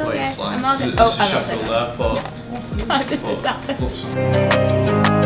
still here. I'm all good. Oh, I love it. Look,